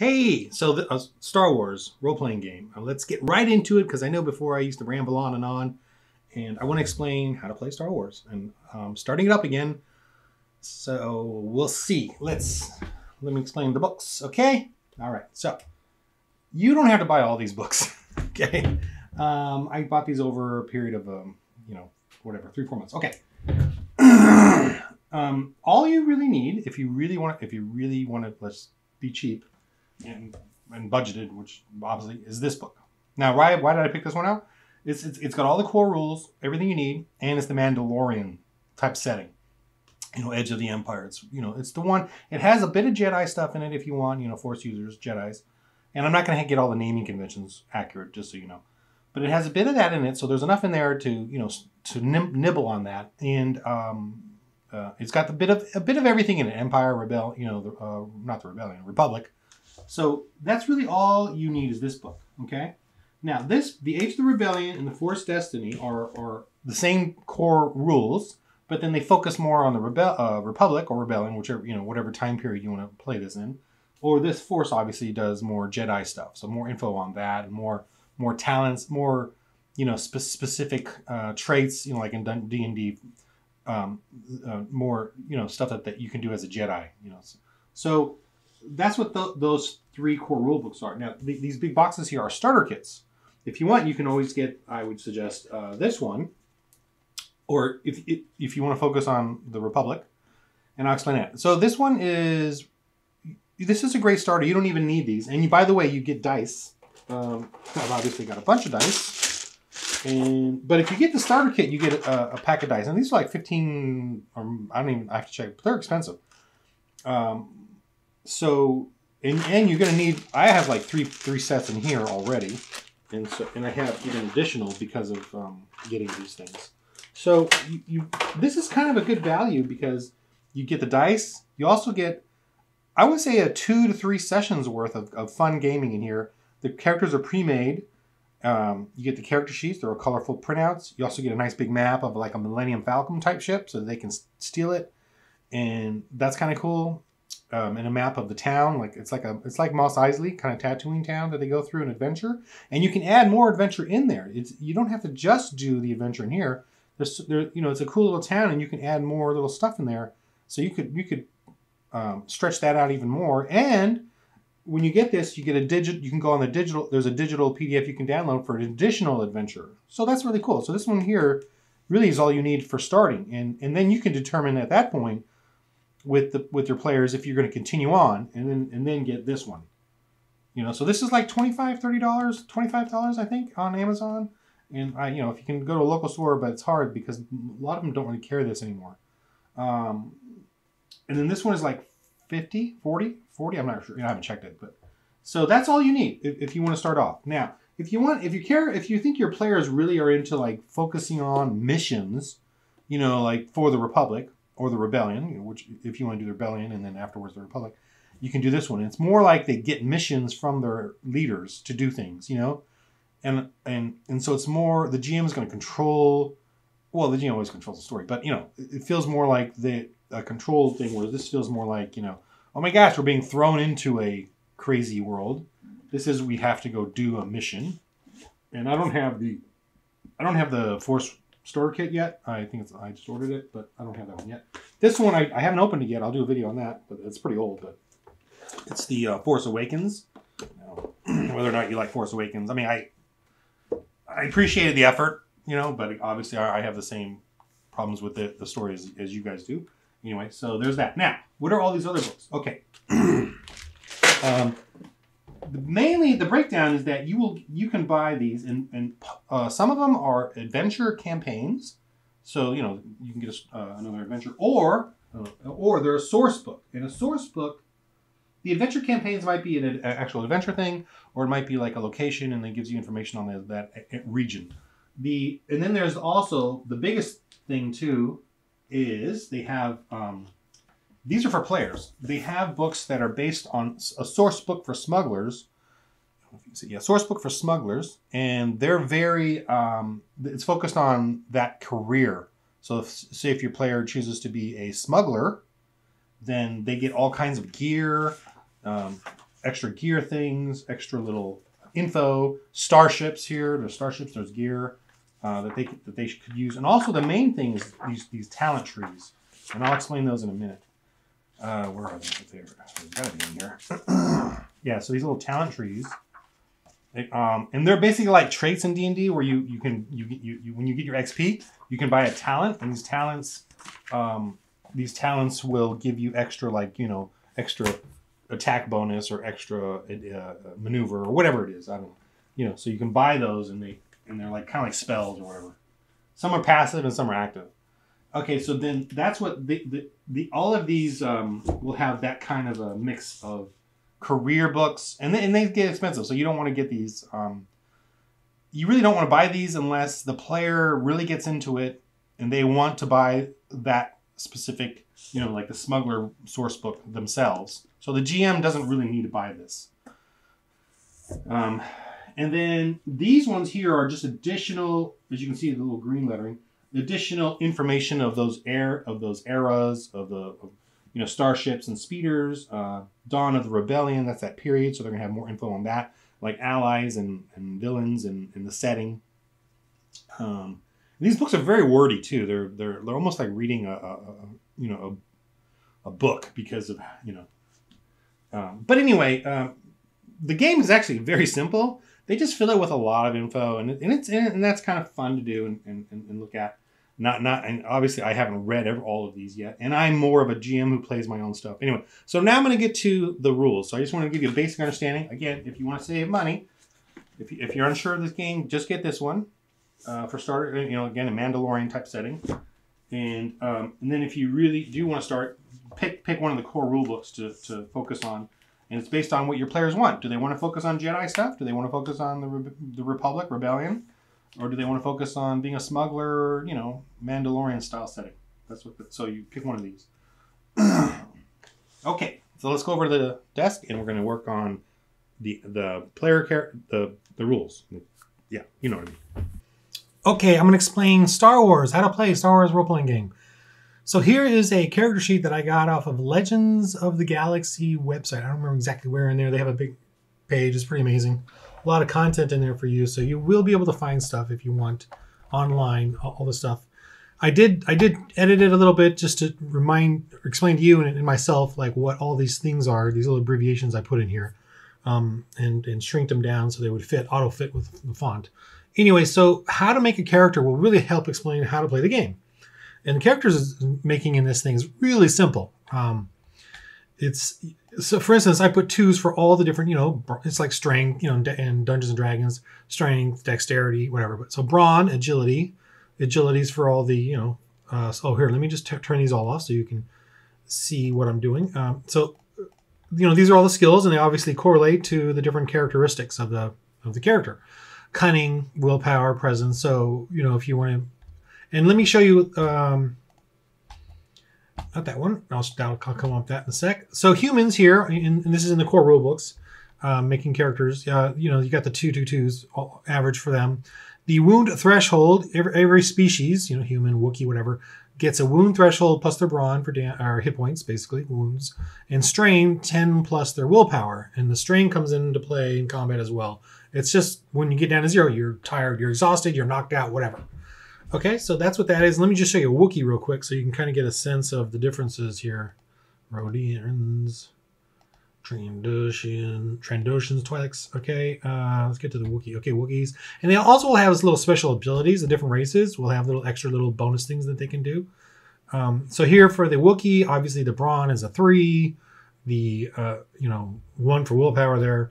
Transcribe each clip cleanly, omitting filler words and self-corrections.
Hey, so the Star Wars role-playing game. Let's get right into it, because I know before I used to ramble on, and I want to explain how to play Star Wars. And starting it up again, so we'll see. Let me explain the books, okay? All right, so you don't have to buy all these books, okay? I bought these over a period of, you know, whatever, 3-4 months, okay. All you really need, if you really want to, let's be cheap, and budgeted, which obviously is this book. Now, why did I pick this one out? It's got all the core rules, everything you need, and it's the Mandalorian type setting. You know, Edge of the Empire. It's, you know, it's the one. It has a bit of Jedi stuff in it if you want, you know, Force users, Jedis. And I'm not going to get all the naming conventions accurate, just so you know. But it has a bit of that in it, so there's enough in there to, you know, to nibble on that. And it's got a bit of everything in it. Empire, Rebel, you know, not the Rebellion, Republic. So that's really all you need is this book, okay? Now the Age of the Rebellion and the Force Destiny are the same core rules, but then they focus more on the Republic or Rebellion, whichever, you know, whatever time period you want to play this in. Or this Force obviously does more Jedi stuff, so more info on that, and more talents, more, you know, specific traits, you know, like in D&D, more, you know, stuff that you can do as a Jedi, you know. So that's what those three core rule books are. Now, these big boxes here are starter kits. If you want, you can always get, I would suggest, this one. Or if you want to focus on the Republic. And I'll explain it. So this one is... This is a great starter. You don't even need these. And, you, by the way, you get dice. I've obviously got a bunch of dice. But if you get the starter kit, you get a pack of dice. And these are like 15... Or I don't even... I have to check. But they're expensive. So... And you're going to need, I have like three sets in here already. And I have even additional because of getting these things. So this is kind of a good value because you get the dice. You also get, I would say, a 2 to 3 sessions worth of fun gaming in here. The characters are pre-made. You get the character sheets. There are colorful printouts. You also get a nice big map of like a Millennium Falcon type ship so they can steal it. And that's kind of cool. And a map of the town, it's like Mos Eisley, kind of Tatooine town that they go through an adventure, and you can add more adventure in there. You don't have to just do the adventure in here. You know, it's a cool little town, and you can add more little stuff in there. So you could stretch that out even more. And when you get this, you get you can go on the digital. There's a digital PDF you can download for an additional adventure. So that's really cool. So this one here really is all you need for starting, and then you can determine at that point, with your players if you're going to continue on and then get this one, you know. So this is like $25 I think on Amazon, and I, you know, if you can go to a local store, but it's hard because a lot of them don't really carry this anymore. And then this one is like 40, I'm not sure, you know, I haven't checked it, but so that's all you need if you want to start off. Now if you think your players really are into like focusing on missions, you know, like for the Republic or the Rebellion, you know, which if you want to do the Rebellion and then afterwards the Republic, you can do this one. It's more like they get missions from their leaders to do things, you know, and so it's more, the GM is going to control. Well, the GM always controls the story, but you know, it feels more like a control thing, where this feels more like, you know, oh my gosh, we're being thrown into a crazy world. This is, we have to go do a mission, and I don't have the Force Store kit yet. I think I just ordered it, but I don't have that one yet. This one I haven't opened it yet. I'll do a video on that, but it's pretty old. But it's the Force Awakens. Now, whether or not you like Force Awakens, I mean, I appreciated the effort, you know, but obviously I have the same problems with the story as you guys do. Anyway, so there's that. Now, what are all these other books? Okay. Mainly the breakdown is that you can buy these, and some of them are adventure campaigns, so you know you can get another adventure, or they're a source book. In a source book, the adventure campaigns might be an actual adventure thing, or it might be like a location, and it gives you information on that region. And then there's also the biggest thing too is they have. These are for players. They have books that are based on a source book for smugglers. I don't know if you can see, yeah, source book for smugglers, and they're very. It's focused on that career. So, say if your player chooses to be a smuggler, then they get all kinds of gear, extra gear things, extra little info, starships here. There's starships, there's gear that they could use. And also the main thing is these talent trees. And I'll explain those in a minute. Where are they? They've got to be in here. Yeah, so these little talent trees. And they're basically like traits in D&D where you when you get your XP, you can buy a talent, and these talents will give you extra, like, you know, extra attack bonus or extra maneuver or whatever it is. I don't know. You know, so you can buy those, and they're like kind of like spells or whatever. Some are passive and some are active. Okay, so then that's what all of these will have that kind of a mix of career books, and they get expensive, so you don't want to get these. You really don't want to buy these unless the player really gets into it and they want to buy that specific, you know, like the smuggler source book themselves. So the GM doesn't really need to buy this. And then these ones here are just additional, as you can see, the little green lettering, additional information of those eras of the, you know, starships and speeders, Dawn of the Rebellion, that's that period, so they're going to have more info on that, like allies and villains and the setting. These books are very wordy, too. They're almost like reading a book because of, you know. But anyway, the game is actually very simple. They just fill it with a lot of info, and that's kind of fun to do and look at. And obviously I haven't read all of these yet, and I'm more of a GM who plays my own stuff. Anyway, so now I'm going to get to the rules. So I just want to give you a basic understanding. Again, if you want to save money, if you're unsure of this game, just get this one for starter. You know, again, a Mandalorian type setting, and then if you really do want to start, pick one of the core rule books to focus on, and it's based on what your players want. Do they want to focus on Jedi stuff? Do they want to focus on the Republic, Rebellion? Or do they want to focus on being a smuggler, you know, Mandalorian style setting? That's what. So you pick one of these. Okay, so let's go over to the desk, and we're going to work on the player the rules. Yeah, you know what I mean. Okay, I'm going to explain Star Wars, how to play a Star Wars role-playing game. So here is a character sheet that I got off of Legends of the Galaxy website. I don't remember exactly where in there. They have a big page. It's pretty amazing. A lot of content in there for you, so you will be able to find stuff if you want online, all the stuff. I did edit it a little bit just to explain to you and myself like what all these things are, these little abbreviations I put in here, and shrink them down so they would fit, auto-fit with the font. Anyway, so how to make a character will really help explain how to play the game. And the characters making in this thing is really simple. So for instance, I put 2s for all the different, you know, it's like strength, you know, in Dungeons and Dragons, strength, dexterity, whatever. But so brawn, agility's for all the, you know, so here, let me just turn these all off so you can see what I'm doing. So, you know, these are all the skills, and they obviously correlate to the different characteristics of the character. Cunning, willpower, presence. So, you know, if you want to, and let me show you, not that one. I'll come up with that in a sec. So humans here, and this is in the core rulebooks, making characters. You know, you got the 2-2-2s average for them. The wound threshold. Every species, you know, human, Wookiee, whatever, gets a wound threshold plus their brawn for hit points, basically wounds, and strain 10 plus their willpower. And the strain comes into play in combat as well. It's just when you get down to 0, you're tired, you're exhausted, you're knocked out, whatever. Okay, so that's what that is. Let me just show you a Wookiee real quick so you can kind of get a sense of the differences here. Rodians, Trandoshans, Twi'leks. Okay, let's get to the Wookiee. Okay, Wookiees. And they also will have little special abilities. The different races will have little extra little bonus things that they can do. So here for the Wookiee, obviously the brawn is a 3. The, you know, 1 for willpower there.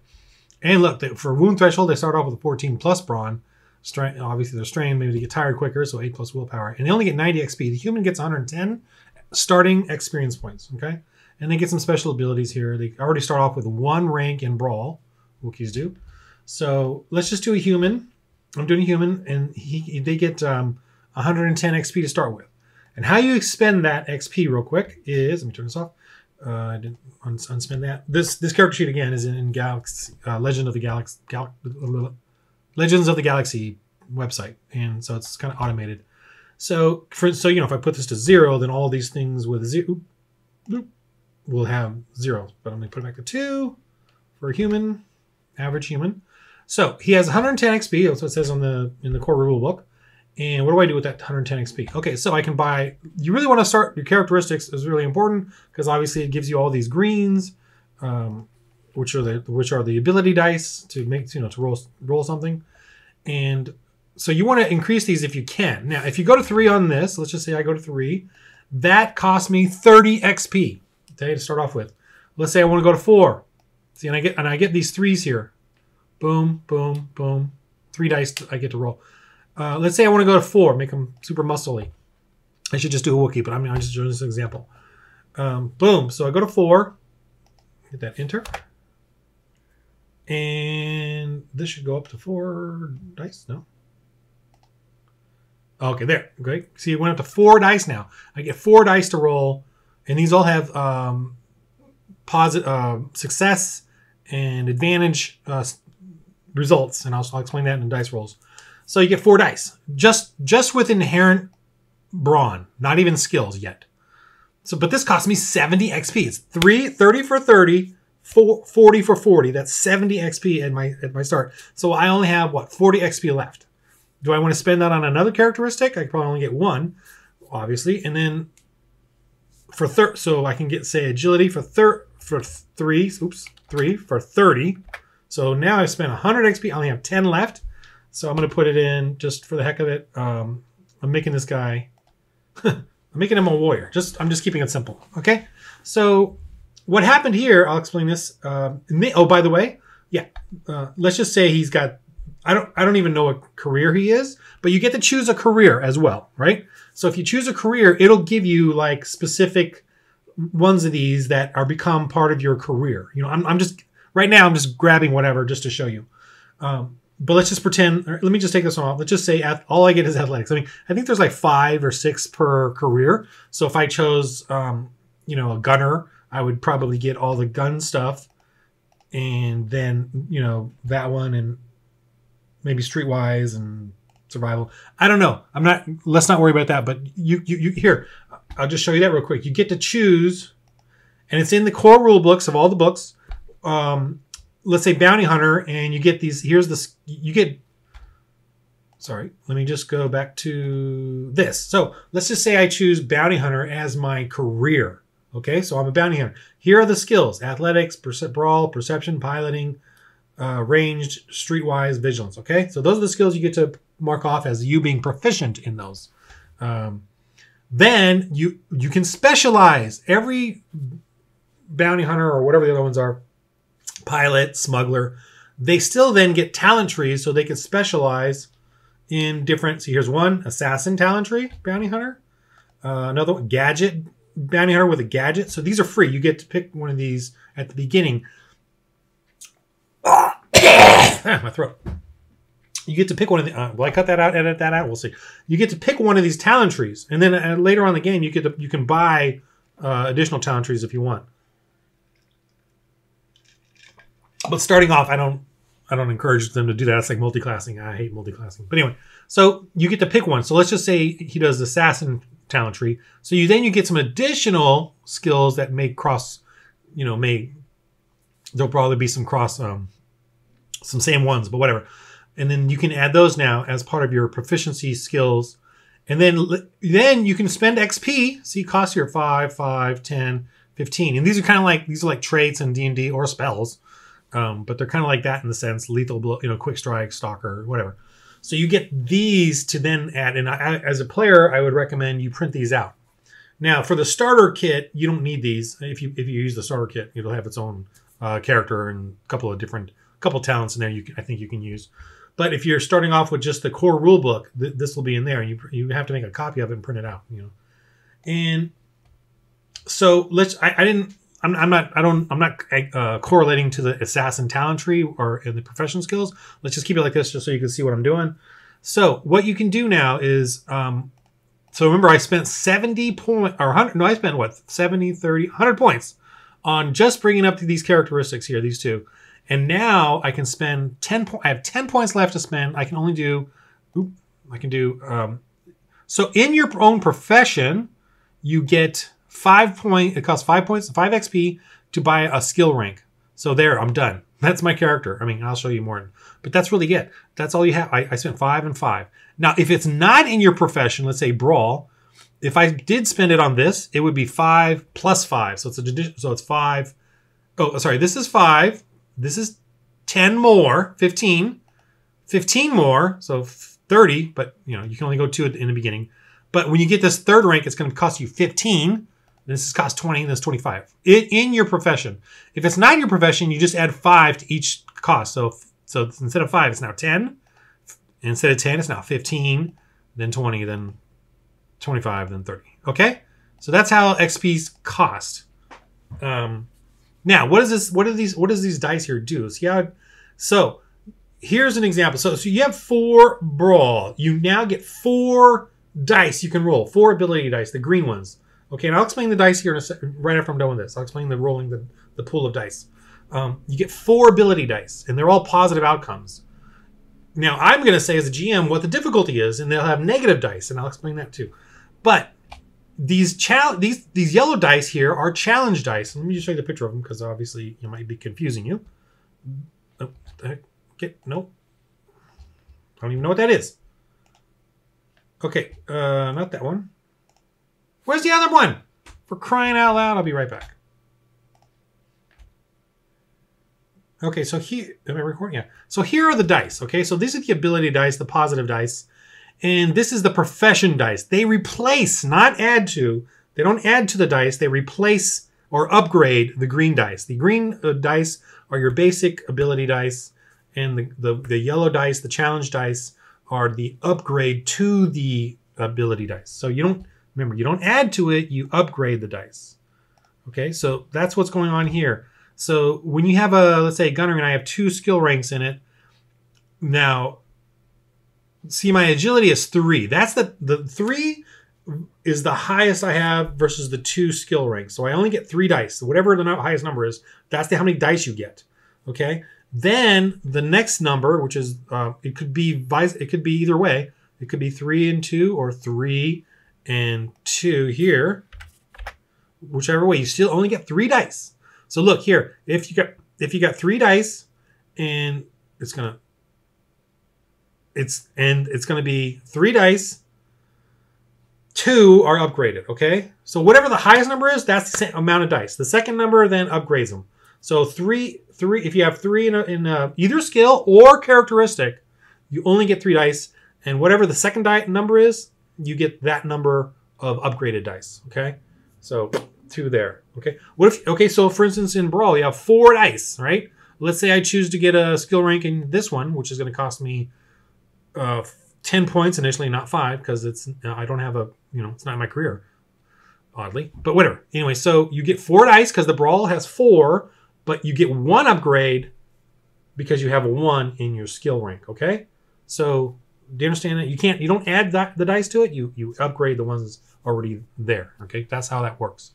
And look, for wound threshold, they start off with a 14 plus brawn. Strain, obviously they're strained, maybe they get tired quicker, so 8 plus willpower, and they only get 90 XP. The human gets 110 starting experience points. Okay, and they get some special abilities here. They already start off with 1 rank in brawl, Wookiees do. So let's just do a human. I'm doing a human, and they get 110 XP to start with. And how you expend that XP real quick is, let me turn this off. I didn't unspend that. This character sheet again is in Galaxy, Legends of the Galaxy website, and so it's kind of automated. So, you know, if I put this to 0, then all these things with 0 will have 0. But I'm going to put it back to 2, for a human, average human. So he has 110 XP. That's what it says on the in the core rule book. And what do I do with that 110 XP? Okay, so I can buy. You really want to start your characteristics is really important because obviously it gives you all these greens, which are the ability dice to make to roll something, and so you want to increase these if you can. Now, if you go to 3 on this, let's just say I go to 3, that costs me 30 XP. Okay, to start off with. Let's say I want to go to 4. See, and I get these 3s here. Boom, boom, boom. 3 dice I get to roll. Let's say I want to go to 4, make them super muscly. I should just do a Wookiee, but I'm just doing this example. Boom. So I go to 4. Hit that enter. And this should go up to 4 dice. No. Okay, there. Great. See, it went up to 4 dice now. I get 4 dice to roll, and these all have success and advantage results, and I'll explain that in dice rolls. So you get 4 dice, just with inherent brawn, not even skills yet. So, but this cost me 70 XP. It's 30 for 30. 40 for 40. That's 70 XP at my start. So I only have, what, 40 XP left. Do I want to spend that on another characteristic? I could probably only get 1, obviously. And then for so I can get, say, agility for 3 for 30. So now I've spent 100 XP. I only have 10 left. So I'm going to put it in just for the heck of it. I'm making this guy, I'm making him a warrior. I'm just keeping it simple. Okay. So what happened here, I'll explain this. Oh, by the way, yeah. Let's just say he's got, I don't even know what career he is, but you get to choose a career as well, right? So if you choose a career, it'll give you like specific ones of these that are become part of your career. You know, I'm just grabbing whatever just to show you. But let's just pretend, let me just take this one off. Let's just say all I get is athletics. I mean, I think there's like 5 or 6 per career. So if I chose, a gunner, I would probably get all the gun stuff and then, that one and maybe streetwise and survival. I don't know. Let's not worry about that. But here, I'll just show you that real quick. You get to choose, and it's in the core rule books of all the books. Let's say bounty hunter, and you get these, sorry, let me just go back to this. So let's just say I choose bounty hunter as my career. Okay, so I'm a bounty hunter. Here are the skills: athletics, brawl, perception, piloting, ranged, streetwise, vigilance. Okay, so those are the skills you get to mark off as you being proficient in those. Then you can specialize. Every bounty hunter or whatever the other ones are, pilot, smuggler, they still then get talent trees, so they can specialize in different. So here's one: assassin talent tree, bounty hunter. Another one: gadget. Bounty hunter with a gadget. So these are free. You get to pick one of these at the beginning. My throat. You get to pick one of the. Will I cut that out? Edit that out. We'll see. You get to pick one of these talent trees, and then later on in the game, you can buy additional talent trees if you want. But starting off, I don't encourage them to do that. It's like multi-classing. I hate multi-classing. But anyway, so you get to pick one. So let's just say he does the assassin talent tree. So then you get some additional skills that may cross, there'll probably be some cross, some same ones, but whatever. And then you can add those now as part of your proficiency skills. And then you can spend XP. See, costs you 5, 10, 15. And these are kind of like, traits in D&D or spells. But they're kind of like that in the sense, lethal blow, quick strike, stalker, whatever. So you get these to then add, and as a player, I would recommend you print these out. Now, for the starter kit, you don't need these. If you use the starter kit, it'll have its own character and a couple of different, talents in there. I think you can use. But if you're starting off with just the core rule book, this will be in there, and you have to make a copy of it and print it out. And so I'm not correlating to the assassin talent tree or in the profession skills. Let's just keep it like this just so you can see what I'm doing. So what you can do now is, so remember I spent 70 points, or 100, no, I spent what, 70, 30, 100 points on just bringing up these characteristics here, these two. And now I can spend 10 points, I have 10 points left to spend. I can only do, so in your own profession, you get, it costs 5 points, 5 XP to buy a skill rank. So there, I'm done. That's my character. I mean, I'll show you more. But that's really it. That's all you have. I spent 5 and 5. Now, if it's not in your profession, let's say Brawl, if I did spend it on this, it would be 5 plus 5. So it's a, so it's 5. Oh, sorry. This is 5. This is 10 more. 15. 15 more. So 30. But, you know, you can only go 2 in the beginning. But when you get this third rank, it's going to cost you 15. This is cost 20, and this is 25. In your profession. If it's not your profession, you just add 5 to each cost. So instead of 5, it's now 10. Instead of 10, it's now 15, then 20, then 25, then 30. Okay? So that's how XP's cost. Now, what is this? What does these dice here do? See how, so here's an example. So you have 4 Brawl. You now get 4 dice you can roll. 4 ability dice, the green ones. Okay, and I'll explain the dice here in a second, right after I'm done with this. I'll explain the rolling, the pool of dice. You get 4 ability dice, and they're all positive outcomes. Now, I'm going to say as a GM what the difficulty is, and they'll have negative dice, and I'll explain that too. But these yellow dice here are challenge dice. Let me just show you the picture of them, because obviously it might be confusing you. Oh, okay, nope. I don't even know what that is. Okay, not that one. Where's the other one? For crying out loud, I'll be right back. Okay, so here, am I recording? Yeah. So here are the dice, okay? So these are the ability dice, the positive dice, and this is the profession dice. They replace, not add to, they don't add to the dice, they replace or upgrade the green dice. The green dice are your basic ability dice, and the yellow dice, the challenge dice, are the upgrade to the ability dice. So you don't, remember, you don't add to it, you upgrade the dice. Okay, so that's what's going on here. So when you have a, let's say, gunner, and I have 2 skill ranks in it. Now, see, my agility is 3. That's the 3 is the highest I have versus the 2 skill ranks. So I only get 3 dice. So whatever the highest number is, that's how many dice you get. Okay, then the next number, which is, it could be either way. It could be 3 and 2 or 3 and 2 here, whichever way, you still only get 3 dice. So look here, if you got 3 dice, and it's gonna be 3 dice, 2 are upgraded. Okay, so whatever the highest number is, that's the same amount of dice. The second number then upgrades them. So three. If you have 3 in either skill or characteristic, you only get 3 dice, and whatever the second number is, you get that number of upgraded dice, okay? So 2 there, okay? What if, okay, so for instance in Brawl, you have 4 dice, right? Let's say I choose to get a skill rank in this one, which is gonna cost me 10 points initially, not 5, because it's, I don't have a, you know, it's not my career, oddly, but whatever. Anyway, so you get 4 dice because the Brawl has 4, but you get 1 upgrade because you have a 1 in your skill rank, okay? So, do you understand that? You don't add the dice to it. You upgrade the ones already there. Okay, that's how that works.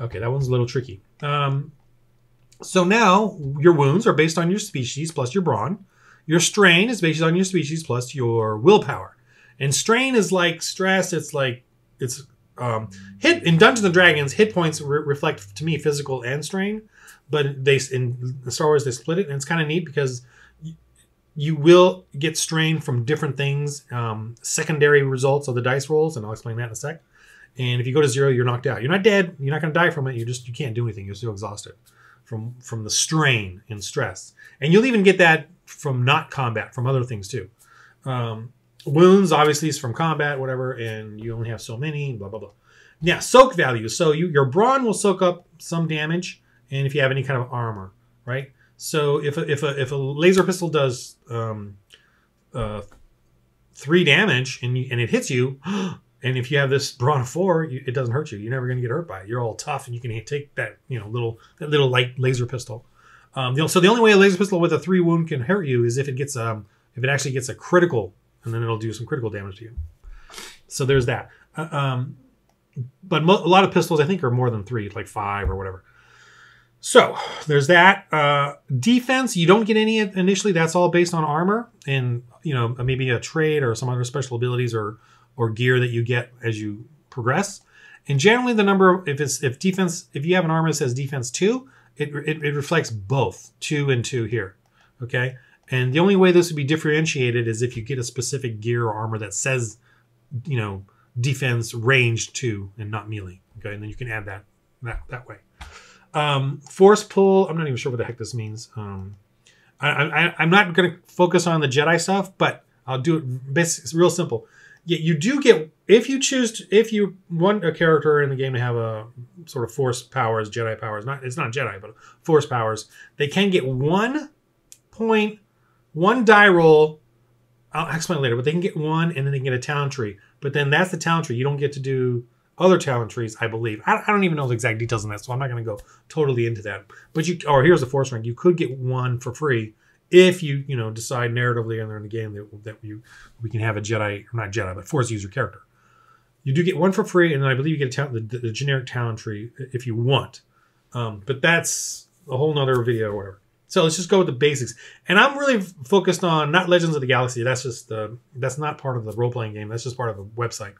Okay, that one's a little tricky. So now your wounds are based on your species plus your brawn. Your strain is based on your species plus your willpower. And strain is like stress. It's like it's hit in Dungeons and Dragons. Hit points reflect to me physical and strain, but they in Star Wars they split it, and it's kind of neat because you will get strain from different things, secondary results of the dice rolls, and I'll explain that in a sec. And if you go to 0, you're knocked out. You're not dead. You're not going to die from it. You can't do anything. You're still exhausted from the strain and stress. And you'll even get that from not combat, from other things too. Wounds, obviously, is from combat, whatever, and you only have so many, blah, blah, blah. Now, soak value. So your brawn will soak up some damage, and if you have any kind of armor, right? So if a laser pistol does 3 damage and it hits you, and if you have this brawn of 4, it doesn't hurt you. You're never going to get hurt by it. You're all tough, and you can take that little light laser pistol. So the only way a laser pistol with a 3 wound can hurt you is if it gets if it actually gets a critical, and then it'll do some critical damage to you. So there's that. But a lot of pistols I think are more than 3, like 5 or whatever. So there's that. Defense, you don't get any initially. That's all based on armor and, you know, maybe a trait or some other special abilities or gear that you get as you progress. And generally the number, if defense, if you have an armor that says defense 2, It reflects both 2 and 2 here, okay? And the only way this would be differentiated is if you get a specific gear or armor that says, you know, defense range 2 and not melee, okay? And then you can add that way. Force pull, I'm not even sure what the heck this means. I'm not going to focus on the Jedi stuff, but I'll do it. It's real simple. Yeah, you do get, if you want a character in the game to have a sort of force powers, Jedi powers, it's not Jedi, but force powers, they can get 1 point, 1 die roll. I'll explain later, but they can get 1 and then they can get a talent tree. But then that's the talent tree. You don't get to do other talent trees, I believe. I don't even know the exact details on that, so I'm not going to go totally into that. But here's the force rank. You could get 1 for free if you decide narratively earlier in the game that we can have a Jedi, or not Jedi, but force user character. You do get 1 for free, and then I believe you get the generic talent tree if you want. But that's a whole nother video or whatever. So let's just go with the basics. And I'm really focused on not Legends of the Galaxy. That's not part of the role-playing game. That's just part of the website.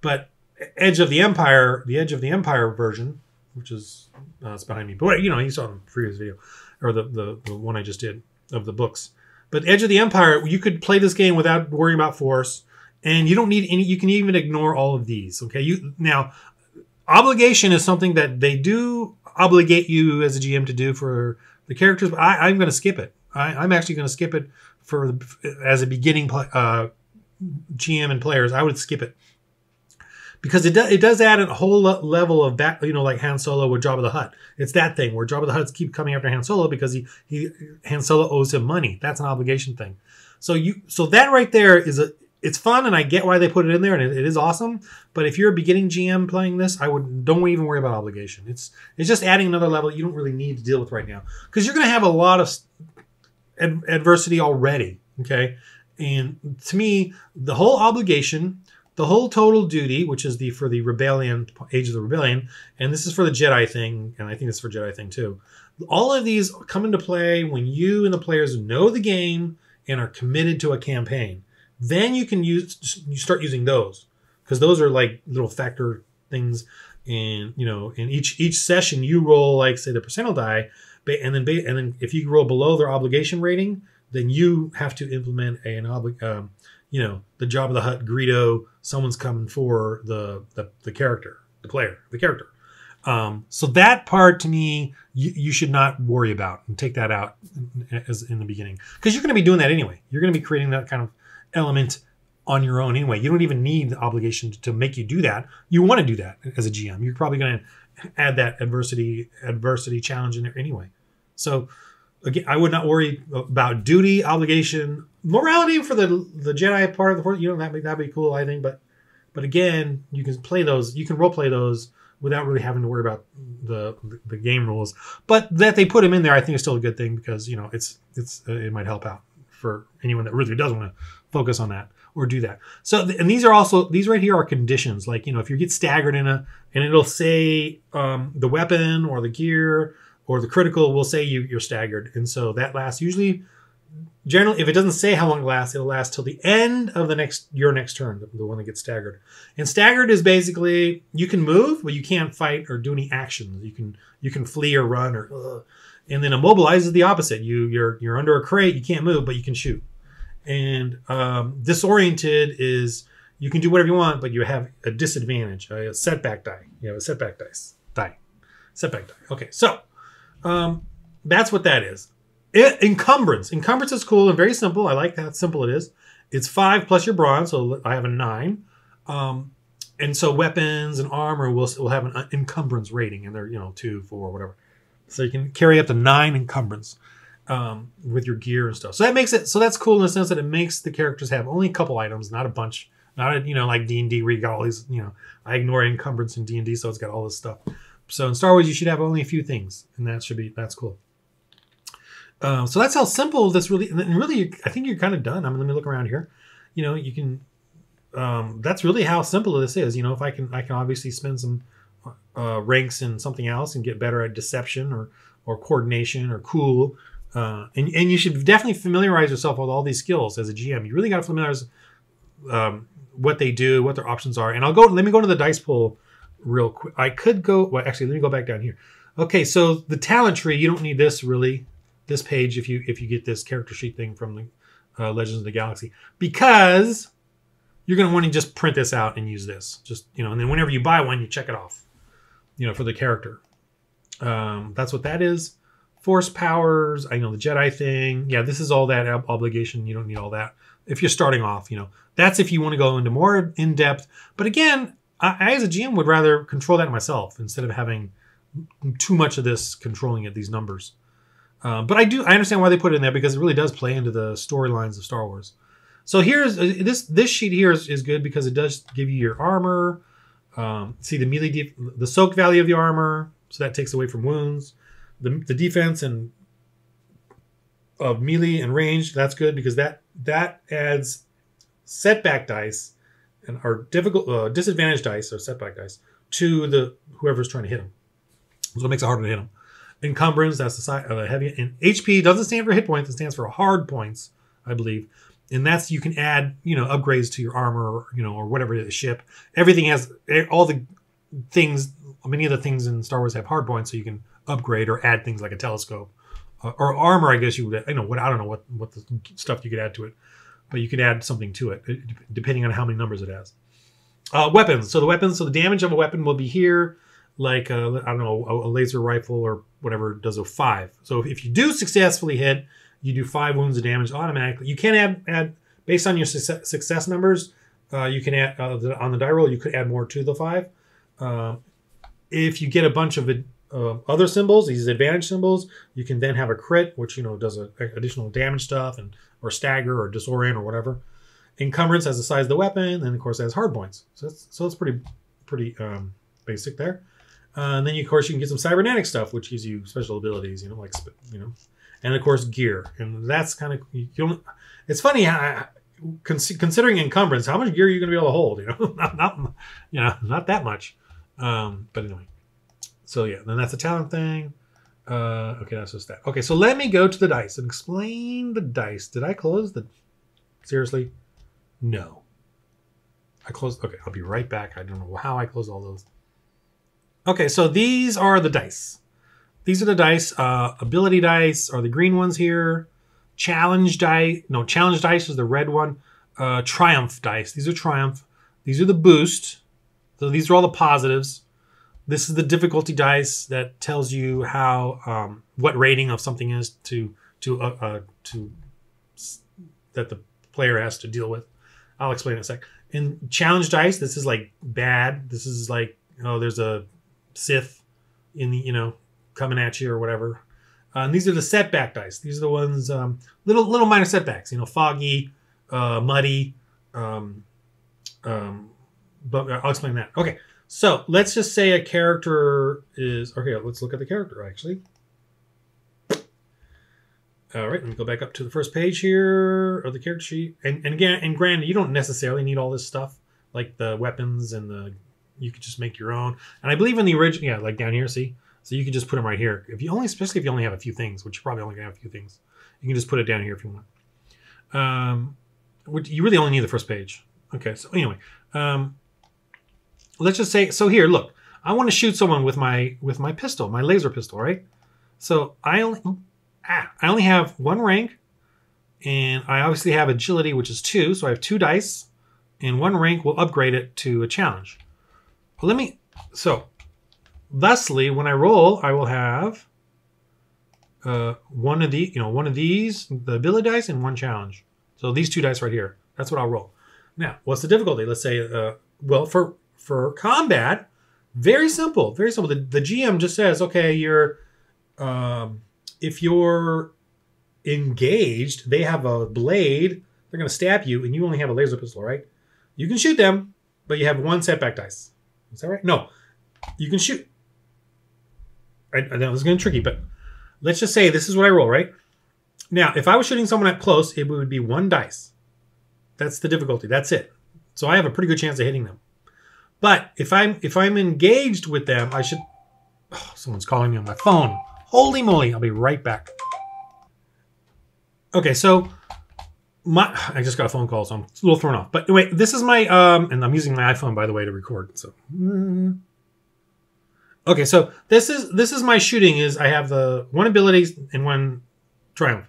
But Edge of the Empire, the Edge of the Empire version, which is it's behind me. But you saw the previous video, or the one I just did of the books. But Edge of the Empire, you could play this game without worrying about force. And you don't need any, you can even ignore all of these. Okay. Now, obligation is something that they do obligate you as a GM to do for the characters, but I'm going to skip it. I'm actually going to skip it as a beginning GM and players. I would skip it because it does add a whole level of back. Like Han Solo with Jabba the Hutt. It's that thing where Jabba the Hutt keep coming after Han Solo because Han Solo owes him money. That's an obligation thing. So that right there is it's fun, and I get why they put it in there, and it is awesome. But if you're a beginning GM playing this, don't even worry about obligation. It's just adding another level you don't really need to deal with right now, because you're going to have a lot of adversity already. Okay, and to me, the whole obligation, the whole total duty, which is for the rebellion, Age of the Rebellion, and this is for the Jedi thing, and I think it's for Jedi thing too. All of these come into play when you and the players know the game and are committed to a campaign. Then you can start using those, because those are like little factor things. And in each session you roll, like, say, the percentile die, and then if you roll below their obligation rating, then you have to implement the Jabba of the Hutt, Greedo, someone's coming for the character, the player, the character. So that part, to me, you should not worry about, and take that out as in the beginning, because you're going to be doing that anyway. You're going to be creating that kind of element on your own anyway. You don't even need the obligation to make you do that. You want to do that as a GM. You're probably going to add that adversity challenge in there anyway. So again, I would not worry about duty, obligation, morality for the Jedi part of the Force. That'd be cool, I think. But again, you can play those. You can role play those without really having to worry about the game rules. But that they put them in there, I think, is still a good thing, because it might help out for anyone that really does want to focus on that or do that. So, and these are also, these right here are conditions. Like, if you get staggered and it'll say the weapon or the gear or the critical will say you're staggered. And so that lasts generally, if it doesn't say how long it lasts, it'll last till the end of your next turn, the one that gets staggered. And staggered is basically, you can move, but you can't fight or do any actions. You can flee or run or... And then immobilize is the opposite. You're under a crate. You can't move, but you can shoot. And disoriented is you can do whatever you want, but you have a disadvantage, a setback die. You have a setback die. Setback die. Okay, so that's what that is. Encumbrance. Encumbrance is cool and very simple. I like how simple it is. It's 5 plus your bronze, so I have a 9. And so weapons and armor will have an encumbrance rating, and they're 2, 4, whatever. So you can carry up to 9 encumbrance with your gear and stuff. So that makes it, so that's cool in the sense that it makes the characters have only a couple items, not a bunch. Not like D&D where you got all these, I ignore encumbrance in D&D, so it's got all this stuff. So in Star Wars, you should have only a few things, and that's cool. So that's how simple this really, and really, I think you're kind of done. Let me look around here. You can, that's really how simple this is. If I can obviously spend some ranks in something else and get better at deception or coordination or cool, and you should definitely familiarize yourself with all these skills as a GM. You really got to familiarize what they do, what their options are. And let me go to the dice pool real quick. I could go, well, actually, let me go back down here. Okay, so the talent tree, you don't need this really, this page, if you get this character sheet thing from the Legends of the Galaxy, because you're going to want to just print this out and use this. Just, you know, and then whenever you buy one, you check it off, you know, for the character. That's what that is. Force powers, I know the Jedi thing. Yeah, this is all that obligation. You don't need all that. If you're starting off, you know, that's if you want to go into more in depth. But again, I as a GM would rather control that myself instead of having too much of this controlling at these numbers. But I understand why they put it in there, because it really does play into the storylines of Star Wars. So here's this sheet here is good because it does give you your armor. See the melee, the soak value of the armor, so that takes away from wounds. The defense and of melee and range, that's good because that adds setback dice and our difficult disadvantage dice or setback dice to the whoever's trying to hit them. So it makes it harder to hit them. Encumbrance, that's the side of a heavy, and HP doesn't stand for hit points, it stands for hard points, I believe. And that's, you can add, you know, upgrades to your armor, you know, or whatever it is, ship. Everything has, all the things, many of the things in Star Wars have hard points, so you can upgrade or add things like a telescope or armor. I guess you would, I don't know what the stuff you could add to it, but you could add something to it depending on how many numbers it has. Weapons. So the weapons, so the damage of a weapon will be here. Like, I don't know, a laser rifle or whatever does a 5. So if you do successfully hit, you do 5 wounds of damage automatically. You can add based on your success numbers, you can add, on the die roll, you could add more to the 5. If you get a bunch of other symbols, these advantage symbols, you can then have a crit, which, you know, does additional damage stuff, and or stagger or disorient or whatever. Encumbrance has the size of the weapon, and of course has hard points. So it's pretty basic there. And then, of course, you can get some cybernetic stuff, which gives you special abilities, you know, like, you know. And, of course, gear. And that's kind of, you don't, it's funny, how, considering encumbrance, how much gear are you going to be able to hold, you know? not that much. But anyway. So, yeah, then that's a talent thing. Okay, that's just that. Okay, so let me go to the dice and explain the dice. Did I close the, seriously? No. I closed, okay, I'll be right back. I don't know how I closed all those. Okay, so these are the dice. These are the dice. Ability dice are the green ones here. Challenge dice. No, challenge dice is the red one. Triumph dice. These are triumph. These are the boost. So these are all the positives. This is the difficulty dice that tells you how what rating of something is to that the player has to deal with. I'll explain in a sec. And challenge dice. This is like bad. This is like, oh, there's a Sith in the, you know, coming at you or whatever. And these are the setback dice. These are the ones, little minor setbacks, you know, foggy, muddy. But I'll explain that. Okay, so let's just say a character is, okay, let's look at the character actually. All right, let me go back up to the first page here of the character sheet. And again, and granted, you don't necessarily need all this stuff, like the weapons and the, you could just make your own. And I believe in the original, yeah, like down here, see? So you can just put them right here. If you only, especially if you only have a few things, which you're probably only gonna have a few things, you can just put it down here if you want. You really only need the first page. Okay, so anyway, let's just say, so here, look, I want to shoot someone with my pistol, my laser pistol, right? So I only have 1 rank, and I obviously have agility, which is 2, so I have 2 dice, and 1 rank will upgrade it to a challenge. Let me, so thusly, when I roll, I will have one of these, the ability dice, and 1 challenge. So these 2 dice right here, that's what I'll roll. Now, what's the difficulty? Let's say, well, for combat, very simple, very simple. The GM just says, okay, you're, if you're engaged, they have a blade, they're gonna stab you, and you only have a laser pistol, right? You can shoot them, but you have 1 setback dice. Is that right? No, you can shoot. I know this is going to be tricky, but let's just say this is what I roll, right? Now, if I was shooting someone up close, it would be 1 dice. That's the difficulty. That's it. So I have a pretty good chance of hitting them. But if I'm engaged with them, I should... Oh, someone's calling me on my phone. Holy moly. I'll be right back. Okay, so... I just got a phone call, so I'm a little thrown off. But anyway, this is my, and I'm using my iPhone, by the way, to record. So Okay, so this is my shooting. Is I have the one abilities and one triumph.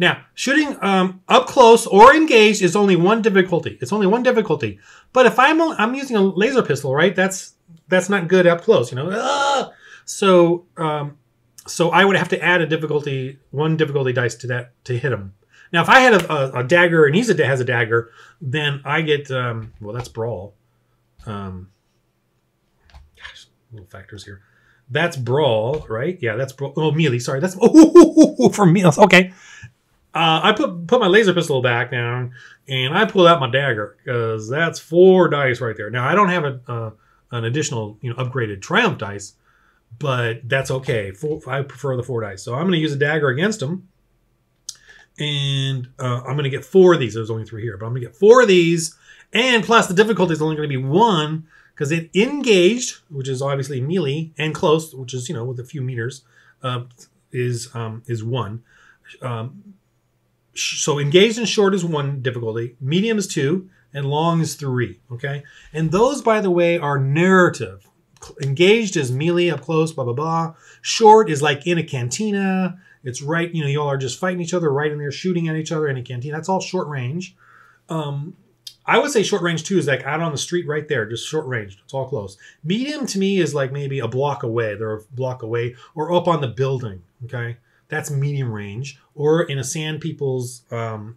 Now, shooting up close or engaged is only one difficulty. It's only one difficulty. But if I'm using a laser pistol, right? That's not good up close, you know. So so I would have to add one difficulty dice to that to hit him. Now, if I had a dagger and he has a dagger, then I get well, that's brawl. Gosh, little factors here. That's brawl, right? Yeah, that's brawl. Oh, melee. Sorry, that's for meals. Okay. I put my laser pistol back down, and I pull out my dagger because that's 4 dice right there. Now I don't have an additional, you know, upgraded triumph dice, but that's okay. I prefer the 4 dice, so I'm going to use a dagger against him, and I'm going to get 4 of these. There's only 3 here, but I'm going to get 4 of these, and plus the difficulty is only going to be 1 because it engaged, which is obviously melee, and close, which is, you know, with a few meters, is 1. So engaged and short is 1 difficulty, medium is 2, and long is 3, okay? And those, by the way, are narrative. Engaged is melee, up close, blah, blah, blah. Short is like in a cantina. It's right, you know, y'all are just fighting each other right in there, shooting at each other in a cantina. That's all short range. I would say short range, too, is like out on the street right there, just short range. It's all close. Medium, to me, is like maybe a block away. They're a block away or up on the building, okay? That's medium range, or in a sand people's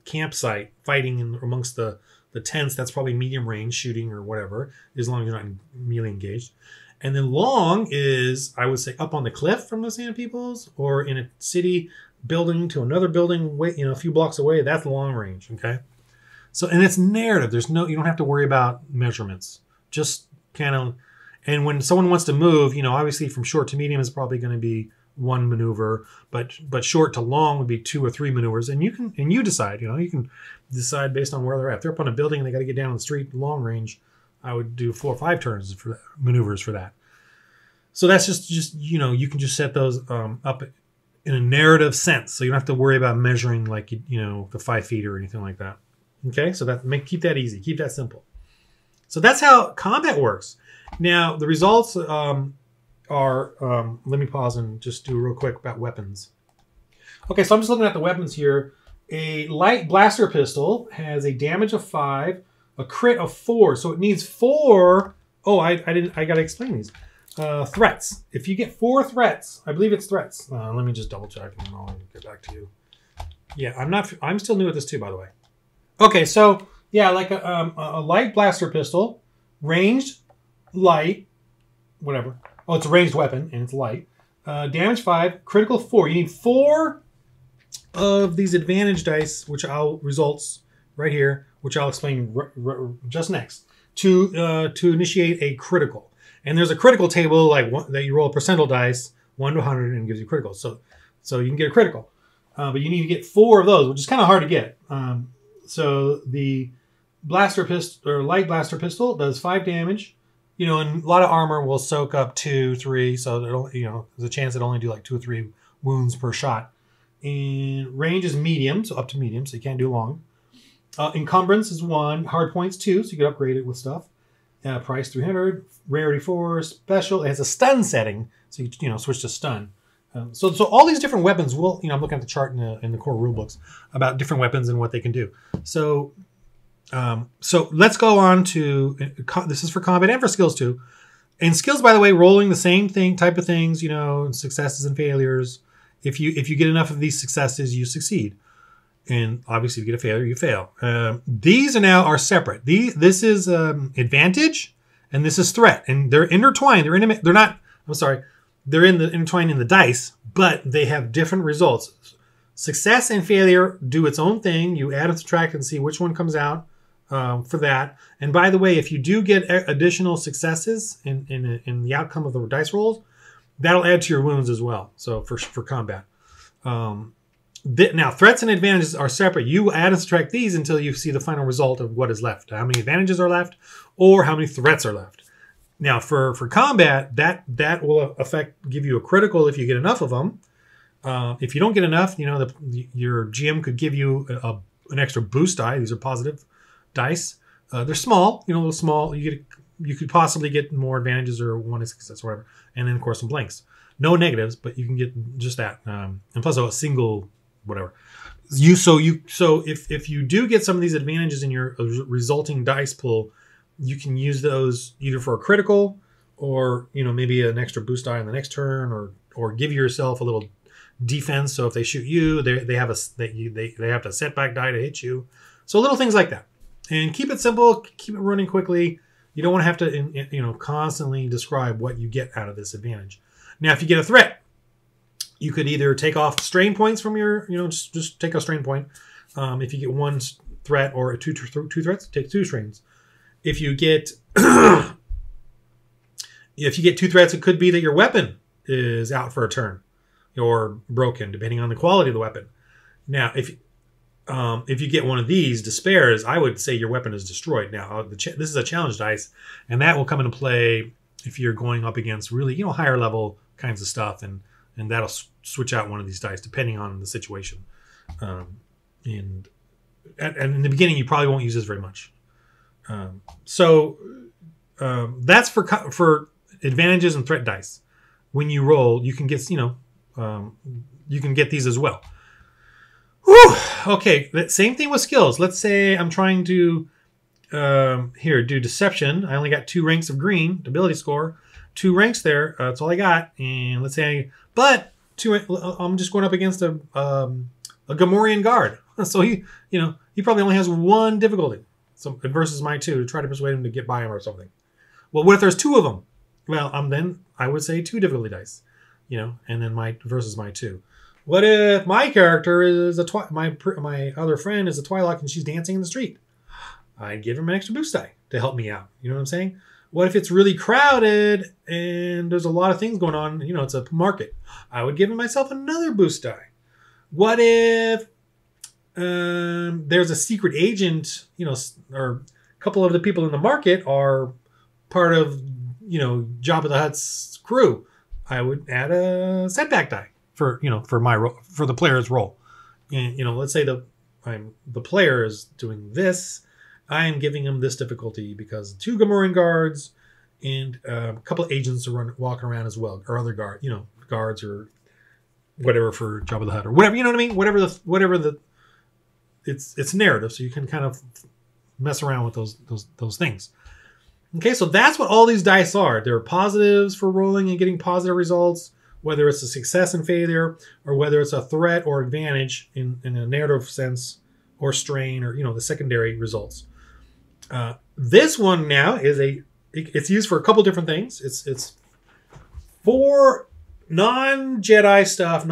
campsite, fighting amongst the tents. That's probably medium range shooting or whatever, as long as you're not melee engaged. And then long is, I would say, up on the cliff from the sand people's, or in a city building to another building, you know, a few blocks away. That's long range. Okay, so and it's narrative. There's no, you don't have to worry about measurements. Just kind of, and when someone wants to move, you know, obviously from short to medium is probably going to be 1 maneuver, but short to long would be 2 or 3 maneuvers, and you decide, you know, you can decide based on where they're at. If they're up on a building and they got to get down on the street, long range, I would do 4 or 5 turns for that, maneuvers for that. So that's just you know, you can just set those up in a narrative sense, so you don't have to worry about measuring like you know the 5 feet or anything like that. Okay, so that keep that easy, keep that simple. So that's how combat works. Now the results. Let me pause and just do real quick about weapons. Okay, so I'm just looking at the weapons here. A light blaster pistol has a damage of 5, a crit of 4, so it needs 4. Oh, I gotta explain these. Threats. If you get 4 threats, I believe it's threats. Let me just double check and I'll get back to you. Yeah, I'm still new at this too, by the way. Okay, so yeah, like a light blaster pistol, ranged, light, whatever. Oh, it's a ranged weapon, and it's light. Damage 5, critical 4. You need 4 of these advantage dice, which I'll results right here, which I'll explain just next, to initiate a critical. And there's a critical table like that you roll a percentile dice, 1 to 100, and it gives you critical. So you can get a critical. But you need to get 4 of those, which is kind of hard to get. So the blaster pistol, or light blaster pistol does 5 damage. You know, and a lot of armor will soak up 2, 3, so it'll, you know, there's a chance it only do like 2 or 3 wounds per shot. And range is medium, so up to medium, so you can't do long. Encumbrance is 1, hard points 2, so you can upgrade it with stuff. Price 300, rarity 4, special. It has a stun setting, so you know switch to stun. So all these different weapons will, you know, I'm looking at the chart in the core rule books about different weapons and what they can do. So let's go on to, this is for combat and for skills too. And skills, by the way, rolling the same thing, type of things, you know, successes and failures. If you get enough of these successes, you succeed. And obviously if you get a failure, you fail. These are now are separate. This is advantage and this is threat. And they're intertwined. They're not, I'm sorry, they're intertwined in the dice, but they have different results. Success and failure do its own thing. You add and subtract and see which one comes out. For that. And by the way, if you do get additional successes in the outcome of the dice rolls, that'll add to your wounds as well. So for combat. Now, threats and advantages are separate. You add and subtract these until you see the final result of what is left. How many advantages are left or how many threats are left. Now, for combat, that will give you a critical if you get enough of them. If you don't get enough, you know, your GM could give you an extra boost die. These are positive dice. They're small, you know, little small. You get you could possibly get more advantages or one success or whatever. And then, of course, some blanks. No negatives, but you can get just that. And plus a single whatever. So if you do get some of these advantages in your resulting dice pool, you can use those either for a critical or, you know, maybe an extra boost die on the next turn, or give yourself a little defense. So if they shoot you, they have to setback die to hit you. So little things like that. And keep it simple, keep it running quickly. You don't want to have to, you know, constantly describe what you get out of this advantage. Now, if you get a threat, you could either take off strain points from your, you know, just take a strain point. If you get one threat or two threats, take two strains. If you get two threats, it could be that your weapon is out for a turn or broken, depending on the quality of the weapon. Now, if you get one of these despairs, I would say your weapon is destroyed. Now, this is a challenge dice, and that will come into play if you're going up against really, you know, higher level kinds of stuff, and that'll switch out one of these dice depending on the situation. And in the beginning, you probably won't use this very much. That's for advantages and threat dice. When you roll, you can get, you know, you can get these as well. Whew. Okay, that same thing with skills. Let's say I'm trying to do deception. I only got 2 ranks of green ability score, 2 ranks there. That's all I got. And let's say, I'm just going up against a Gamorrean guard. So he probably only has 1 difficulty. So versus my 2 to try to persuade him to get by him or something. Well, what if there's 2 of them? Well, then I would say 2 difficulty dice, you know, and then my versus my 2. What if my character is my other friend is a Twi'lek and she's dancing in the street? I'd give him an extra boost die to help me out. You know what I'm saying? What if it's really crowded and there's a lot of things going on? You know, it's a market. I would give him myself another boost die. What if there's a secret agent? You know, or a couple of the people in the market are part of, you know, Jabba the Hutt's crew. I would add a setback die. For the player's role, and, you know, let's say the player is doing this. I am giving him this difficulty because 2 Gamorrean guards and a couple of agents are walking around as well, or other guards or whatever for Jabba the Hutt or whatever. You know what I mean? It's narrative, so you can kind of mess around with those things. Okay, so that's what all these dice are. There are positives for rolling and getting positive results, whether it's a success and failure, or whether it's a threat or advantage in a narrative sense, or strain, or, you know, the secondary results. This one now is it's used for a couple different things. It's for non-Jedi stuff,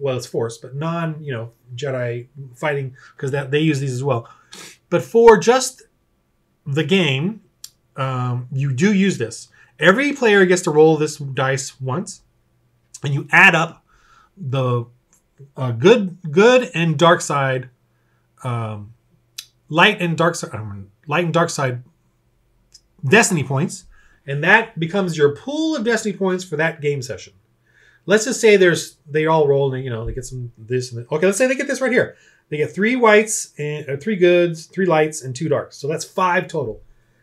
it's Force, but non, you know, Jedi fighting, because that they use these as well. But for just the game, you do use this. Every player gets to roll this dice once, and you add up the good and dark side, light and dark side destiny points, and that becomes your pool of destiny points for that game session. Let's just say they all roll, and, you know, they get some this and that. Okay, let's say they get this right here. They get 3 whites and 3 goods, 3 lights, and 2 darks. So that's 5 total.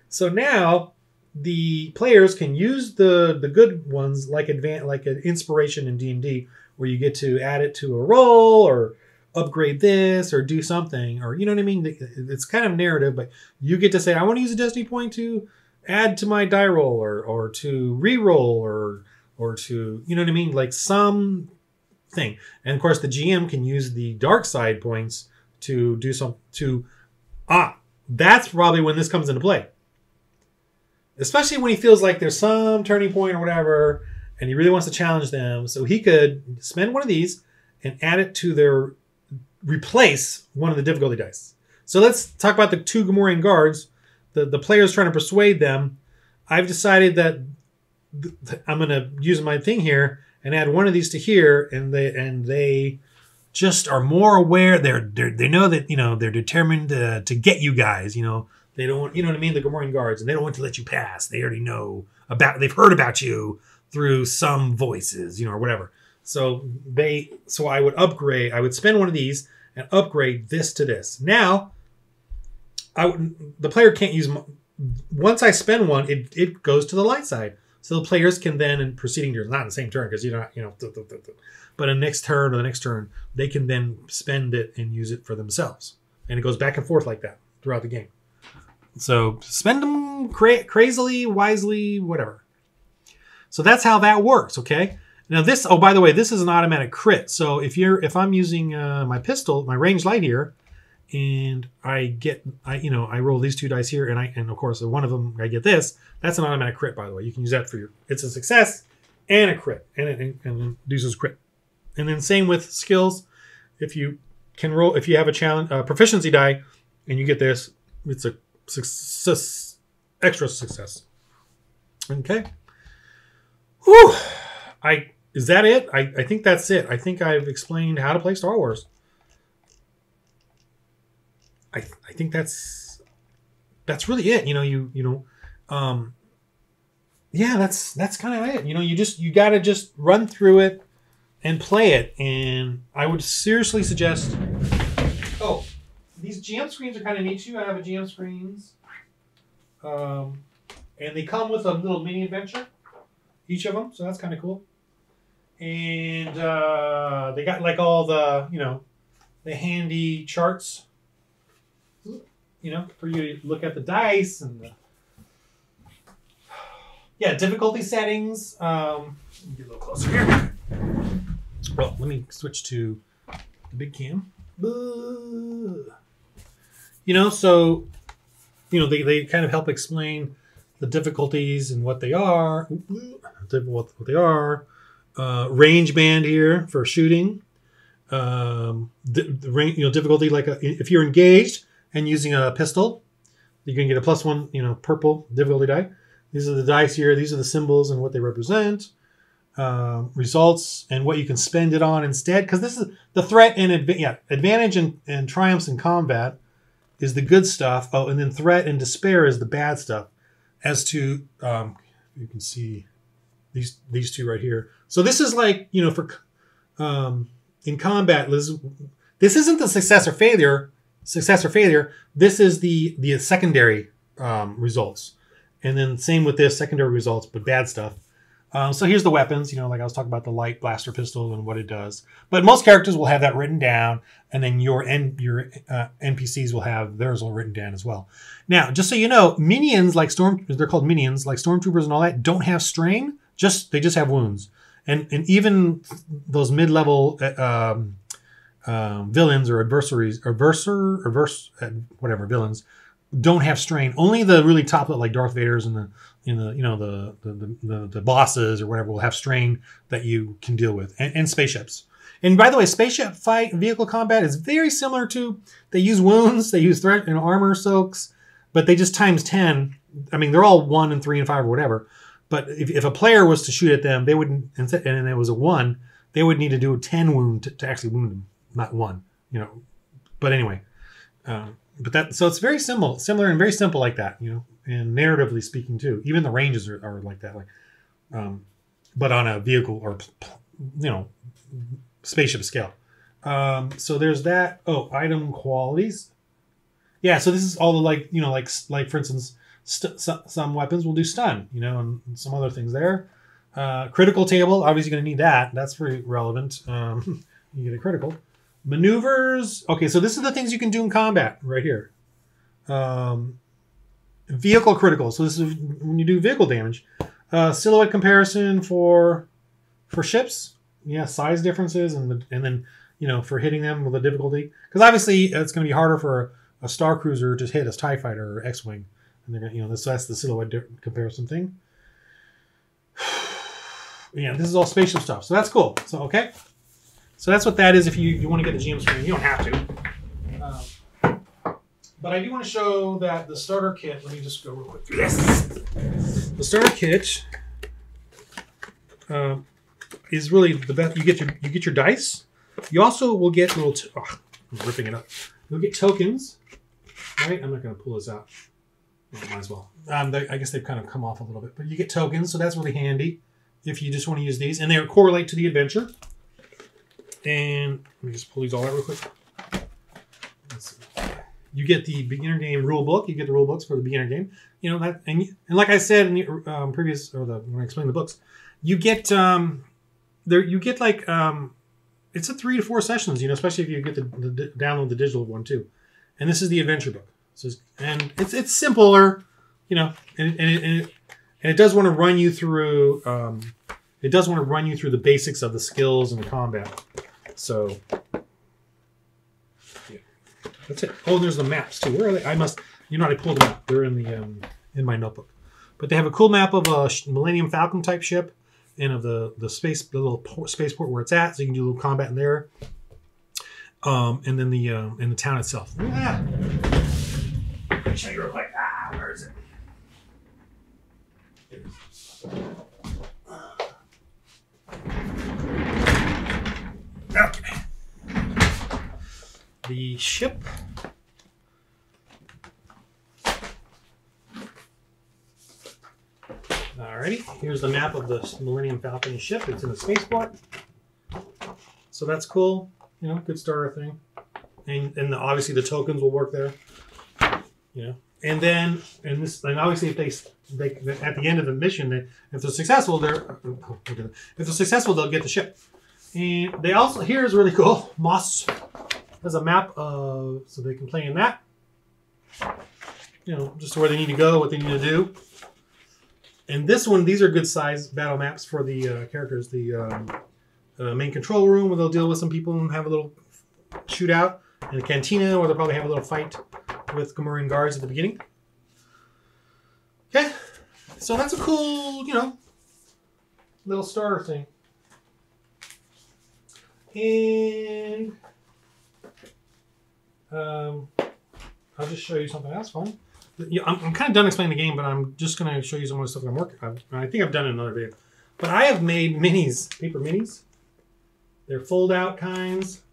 So now the players can use the good ones like an inspiration in D&D, where you get to add it to a roll or upgrade this or do something, or, you know what I mean? It's kind of narrative, but you get to say, I want to use a destiny point to add to my die roll or to re-roll or to, you know what I mean? Like some thing. And of course the GM can use the dark side points to do some that's probably when this comes into play. Especially when he feels like there's some turning point or whatever, and he really wants to challenge them. So he could spend one of these and add it to replace one of the difficulty dice. So let's talk about the 2 Gamorrean guards. The player's trying to persuade them. I've decided that I'm going to use my thing here and add one of these to here, and they just are more aware. They know that, you know, they're determined to get you guys, you know. They don't want, you know what I mean, the Gamorrean guards, and they don't want to let you pass. They already know about, they've heard about you through some voices, you know, or whatever. So I would upgrade, I would spend one of these and upgrade this to this. Now, the player can't use once I spend one, it goes to the light side. So the players can then, in preceding turns, not in the same turn, because you're not, you know, but in next turn or the next turn, they can then spend it and use it for themselves. And it goes back and forth like that throughout the game. So spend them crazily, wisely, whatever. So that's how that works, okay? Now this, oh, by the way, this is an automatic crit. So if I'm using my pistol, my ranged light here, and I roll these two dice here, and of course one of them I get this. That's an automatic crit, by the way. You can use that for your. It's a success and a crit, and it induces crit. And then same with skills. If you can roll, if you have a challenge proficiency die, and you get this, it's a success, extra success. Okay. Whew. Is that it? I think that's it. I think I've explained how to play Star Wars. I think that's really it. You know, yeah, that's kind of it. You know, you gotta just run through it and play it. And I would seriously suggest. Oh, these GM screens are kind of neat too. I have a GM screens, and they come with a little mini adventure, each of them. So that's kind of cool. And they got like all the the handy charts. You know, for you to look at the dice and the, yeah, difficulty settings. Let me get a little closer here. Well, let me switch to the big cam. You know, so, you know, they kind of help explain the difficulties and what they are, range band here for shooting, the range, difficulty, like if you're engaged and using a pistol, you can get a +1, purple difficulty die. These are the dice here. These are the symbols and what they represent. Results and what you can spend it on instead. Because this is the threat and advantage and triumphs in combat is the good stuff. Oh, and then threat and despair is the bad stuff. As to, you can see these two right here. So this is like, for in combat, this isn't the success or failure. This is the secondary results, and then same with this, secondary results, but bad stuff. So here's the weapons, like I was talking about the light blaster pistol and what it does. But most characters will have that written down, and then your NPCs will have theirs all written down as well. Now, just so you know, minions like they're called minions, like stormtroopers and all that, don't have strain. They just have wounds, and even those mid-level. Villains or adversaries, villains don't have strain. Only the really top, like Darth Vader's and the bosses or whatever will have strain that you can deal with, and spaceships. And by the way, spaceship fight vehicle combat is very similar to, they use wounds, they use threat and armor soaks, but they just ×10. I mean, they're all 1 and 3 and 5 or whatever. But if a player was to shoot at them, they wouldn't, and it was a 1, they would need to do a 10 wound to actually wound them. Not 1, but anyway, so it's very similar and very simple like that, and narratively speaking too, even the ranges are like that, but on a vehicle or, spaceship scale. So there's that. Oh, item qualities. Yeah. So this is all the, like for instance, some weapons will do stun, and some other things there. Critical table, obviously going to need that. That's very relevant. You get a critical. Maneuvers. Okay, so this is the things you can do in combat right here. Vehicle critical. So this is when you do vehicle damage. Silhouette comparison for ships. Yeah, size differences and then for hitting them with the difficulty. Because obviously it's going to be harder for a Star Cruiser to hit a TIE fighter or X-wing. And they're going to, that's the silhouette comparison thing. Yeah, this is all spaceship stuff. So that's cool. So okay. So that's what that is if you want to get the GM screen. You don't have to. But I do want to show that the starter kit, let me just go real quick through this. The starter kit is really the best. You get your dice. You also will get little, I'm ripping it up. You'll get tokens, right? I'm not going to pull this out. Well, might as well. I guess they've kind of come off a little bit. But you get tokens, so that's really handy if you just want to use these. And they correlate to the adventure. And let me just pull these all out real quick. Let's see. you get the beginner game rule book. You get the rule books for the beginner game. You know that, and like I said in the previous, or the when I explained the books, you get there. You get like it's a 3 to 4 sessions. You know, especially if you get the download the digital one too. And this is the adventure book. So and it's simpler, you know, and it does want to run you through. It does want to run you through the basics of the skills and the combat. So yeah, that's it. Oh, and there's the maps too. Where are they? I must. You know, I pulled them out. They're in the in my notebook. But they have a cool map of a Millennium Falcon type ship and of the space, the little spaceport where it's at. So you can do a little combat in there. And then the in the town itself. Yeah. Show you real quick. Ah, where is it? There it is. Okay. The ship. Alrighty, here's the map of the Millennium Falcon ship. It's in a spaceport. So that's cool. You know, good starter thing. And the, obviously the tokens will work there. You know, and then and this and obviously if they at the end of the mission, that if they're successful, they'll get the ship. And they also, here's really cool. Mos has a map of, so they can play in that. You know, just where they need to go, what they need to do. And this one, these are good size battle maps for the characters. The main control room where they'll deal with some people and have a little shootout. And the cantina where they'll probably have a little fight with Gamorrean guards at the beginning. Okay, so that's a cool, you know, little starter thing. And I'll just show you something else fun. Yeah, I'm kind of done explaining the game, but I'm just going to show you some of the stuff that I'm working on. I think I've done it in another video. But I have made minis, paper minis. They're fold-out kinds.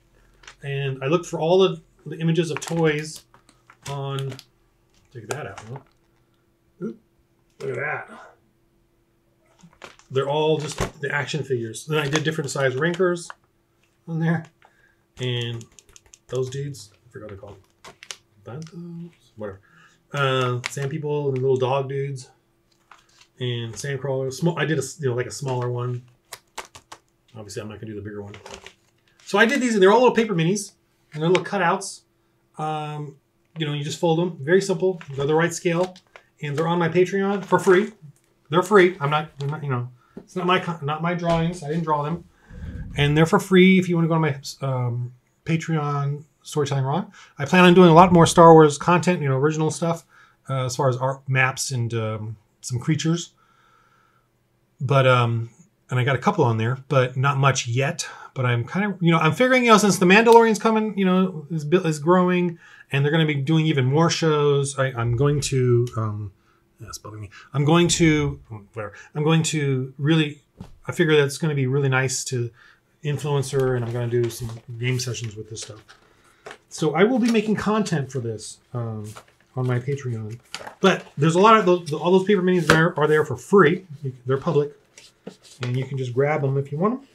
And I looked for all of the images of toys on... Take that out. Huh? Oop, look at that. They're all just the action figures. Then I did different size Rankers on there, and those dudes, I forgot what they're called, Bantos, whatever, sand people and little dog dudes, and sand crawlers. Small, I did a, you know, like a smaller one. Obviously, I'm not gonna do the bigger one. So I did these, and they're all little paper minis, and they're little cutouts. You know, you just fold them. Very simple. They're the right scale, and they're on my Patreon for free. They're free. I'm not, you know, it's not my drawings. I didn't draw them. And they're for free if you want to go on my Patreon, StorytellingRon. I plan on doing a lot more Star Wars content, you know, original stuff, as far as art, maps, and some creatures. But, and I got a couple on there, but not much yet. But I'm kind of, you know, I'm figuring, you know, since the Mandalorian's coming, you know, is growing, and they're going to be doing even more shows. I'm going to, that's bugging me. I'm going to, whatever, I'm going to really, I figure that's going to be really nice to influencer, and I'm going to do some game sessions with this stuff. So I will be making content for this on my Patreon. But there's a lot of those, all those paper minis there are there for free. They're public, and you can just grab them if you want them.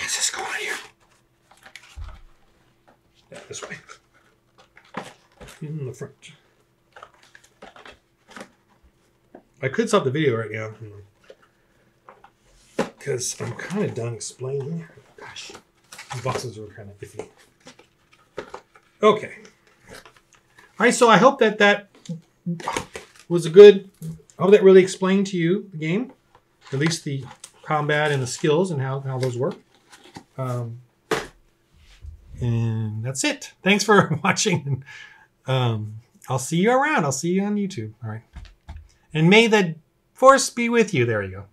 Let's just go on here. Yeah, this way. In the front. I could stop the video right now. Because I'm kind of done explaining. Gosh, these boxes were kind of iffy. Okay. All right, so I hope that that was a good, I hope that really explained to you the game, at least the combat and the skills and how those work. And that's it. Thanks for watching. I'll see you around. I'll see you on YouTube. All right. And may the Force be with you. There you go.